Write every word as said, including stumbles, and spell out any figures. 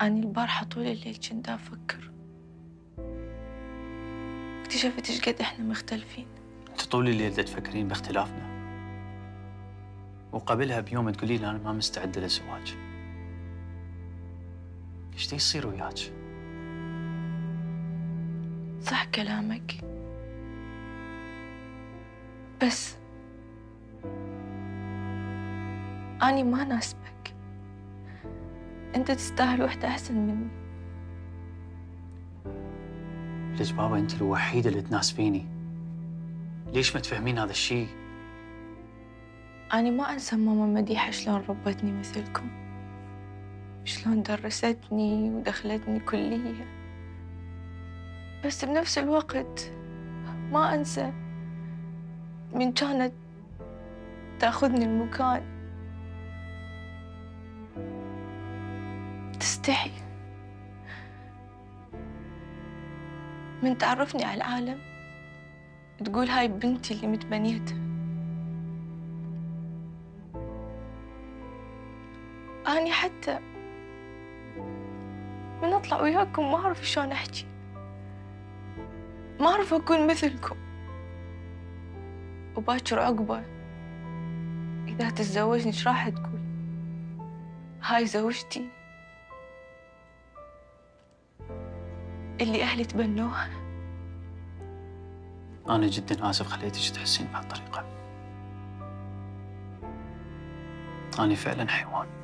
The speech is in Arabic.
أنا البارحة طول الليل كنت أفكر، اكتشفت إيش قد إحنا مختلفين. أنت طول الليل دا تفكرين باختلافنا، وقبلها بيوم تقولي لي أنا ما مستعدة للزواج. إيش دا يصير وياك؟ صح كلامك، بس أنا ما ناسبك. أنت تستاهل وحدة أحسن مني. ليش بابا أنت الوحيدة اللي تناسبيني؟ ليش ما تفهمين هذا الشيء؟ أنا ما أنسى ماما مديحة شلون ربتني مثلكم، شلون درستني ودخلتني كلية، بس بنفس الوقت ما أنسى من كانت تأخذني المكان. تستحي من تعرفني على العالم تقول هاي بنتي اللي متبنيتها. أنا حتى من أطلع وياكم ما أعرف شلون أحكي، ما أعرف أكون مثلكم. وباكر عقبة إذا تتزوجني إيش راح تقول؟ هاي زوجتي اللي أهلي تبنوها. أنا جداً آسف خليتك تحسين بهالطريقة. أنا فعلاً حيوان.